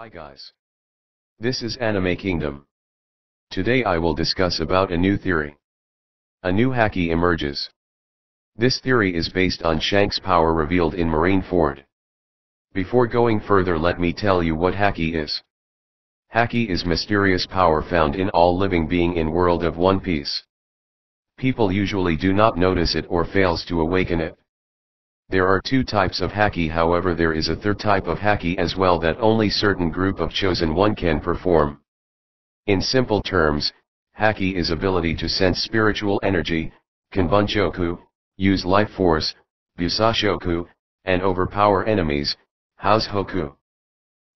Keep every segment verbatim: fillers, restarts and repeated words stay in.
Hi guys. This is Anime Kingdom. Today I will discuss about a new theory. A new haki emerges. This theory is based on Shanks' power revealed in Marineford. Before going further, let me tell you what haki is. Haki is mysterious power found in all living being in world of One Piece. People usually do not notice it or fails to awaken it. There are two types of haki, however there is a third type of haki as well that only certain group of chosen one can perform. In simple terms, haki is ability to sense spiritual energy, Kenbunshoku, use life force, Busoshoku, and overpower enemies, Haoshoku.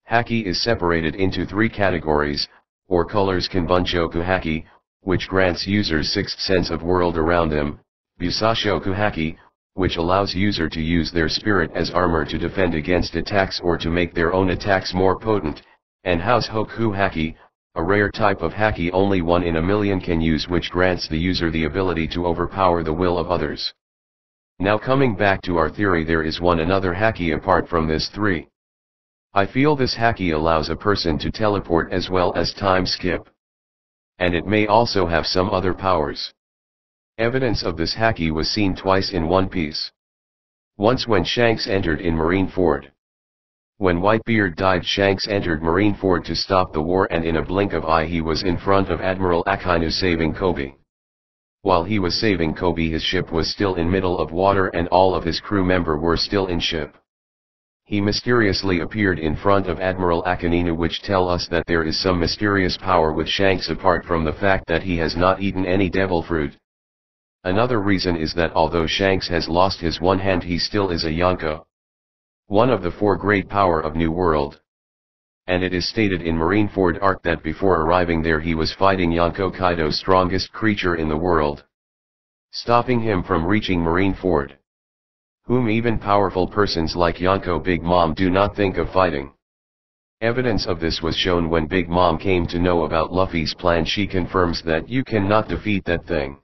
Haki is separated into three categories, or colors: Kenbunshoku haki, which grants users sixth sense of world around them, Busoshoku haki, which allows user to use their spirit as armor to defend against attacks or to make their own attacks more potent, and Haoshoku haki, a rare type of haki only one in a million can use, which grants the user the ability to overpower the will of others. Now coming back to our theory, there is one another haki apart from this three. I feel this haki allows a person to teleport as well as time skip. And it may also have some other powers. Evidence of this haki was seen twice in One Piece. Once when Shanks entered in Marineford. When Whitebeard died, Shanks entered Marineford to stop the war, and in a blink of eye he was in front of Admiral Akainu saving Koby. While he was saving Koby, his ship was still in middle of water and all of his crew member were still in ship. He mysteriously appeared in front of Admiral Akainu, which tell us that there is some mysterious power with Shanks apart from the fact that he has not eaten any devil fruit. Another reason is that although Shanks has lost his one hand, he still is a Yonko, one of the four great power of New World. And it is stated in Marineford arc that before arriving there he was fighting Yonko, Kaido's strongest creature in the world, stopping him from reaching Marineford, whom even powerful persons like Yonko Big Mom do not think of fighting. Evidence of this was shown when Big Mom came to know about Luffy's plan. She confirms that you cannot defeat that thing.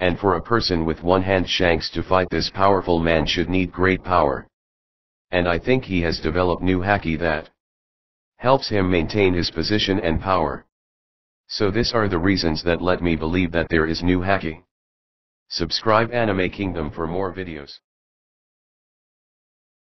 And for a person with one hand Shanks to fight this powerful man should need great power. And I think he has developed new haki that helps him maintain his position and power. So these are the reasons that let me believe that there is new haki. Subscribe Anime Kingdom for more videos.